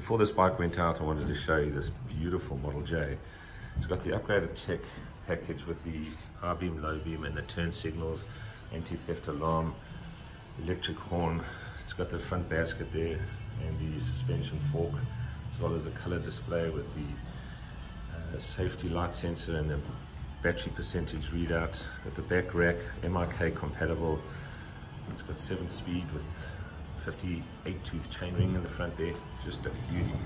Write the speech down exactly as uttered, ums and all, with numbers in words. Before this bike went out, I wanted to show you this beautiful Model J. It's got the upgraded tech package with the high beam, low beam, and the turn signals, anti-theft alarm, electric horn. It's got the front basket there and the suspension fork, as well as the color display with the uh, safety light sensor and the battery percentage readout. At the back rack, M R K compatible. It's got seven speed with fifty-eight tooth chainring in the front there. Just a beauty.